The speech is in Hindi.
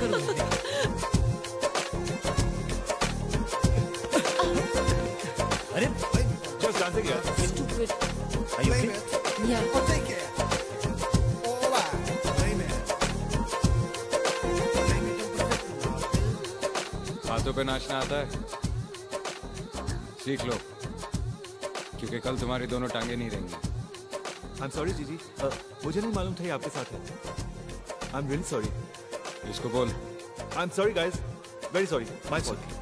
Just dancing here. Stupid. Are you okay? Yeah. Oh, take care. हाथों पे नाचना आता है, सीख लो, क्योंकि कल तुम्हारी दोनों टांगे नहीं रहेंगी। I'm sorry जीजी, मुझे नहीं मालूम था ये आपके साथ है। I'm really sorry। इसको बोल। I'm sorry guys, very sorry, my fault।